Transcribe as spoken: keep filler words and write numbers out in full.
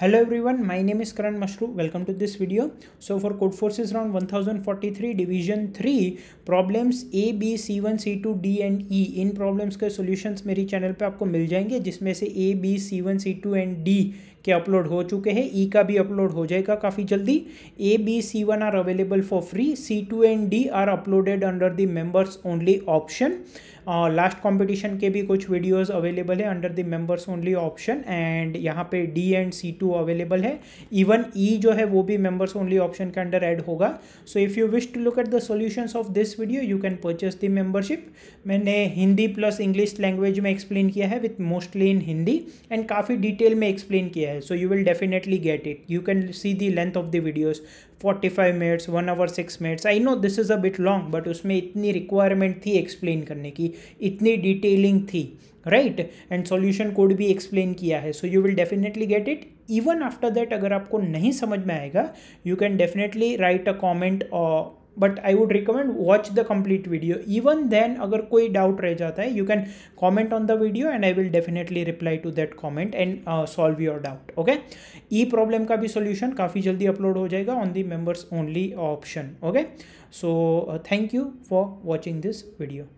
Hello everyone, my name is Karan Mashru. Welcome to this video. So for Codeforces round one thousand forty-three division three problems A, B, C one, C two, D and E in problems के solutions मेरी channel पे आपको मिल जाएंगे, जिसमें से A, B, C one, C two and D के upload हो चुके हैं. E का भी अपलोड हो जाएगा काफ़ी जल्दी. A, B, C one are available for free. C two and D are uploaded under the members only option. Last competition के भी कुछ वीडियोज़ अवेलेबल है under the members only option, and यहाँ पे D एंड C two अवेलेबल है. Even E जो है वो भी मेम्बर्स ओनली ऑप्शन के अंडर ऐड होगा. So if you wish to look at the solutions of this video you can purchase the membership. मैंने हिंदी प्लस इंग्लिश लैंग्वेज में एक्सप्लेन किया है with mostly in Hindi, and काफ़ी डिटेल में explain किया है. So you will definitely get it. You can see the length of the videos forty-five minutes, one hour, six minutes. I know this is a bit long, but उसमें इतनी requirement थी explain करने की, इतनी detailing थी, right? And solution code भी explain किया है. So you will definitely get it. Even after that अगर आपको नहीं समझ में आएगा you can definitely write a comment or but I would recommend watch the complete video. Even then अगर कोई doubt रह जाता है you can comment on the video and I will definitely reply to that comment and uh, solve your doubt. Okay? E problem का भी solution काफ़ी जल्दी upload हो जाएगा on the members only option. Okay? So uh, thank you for watching this video.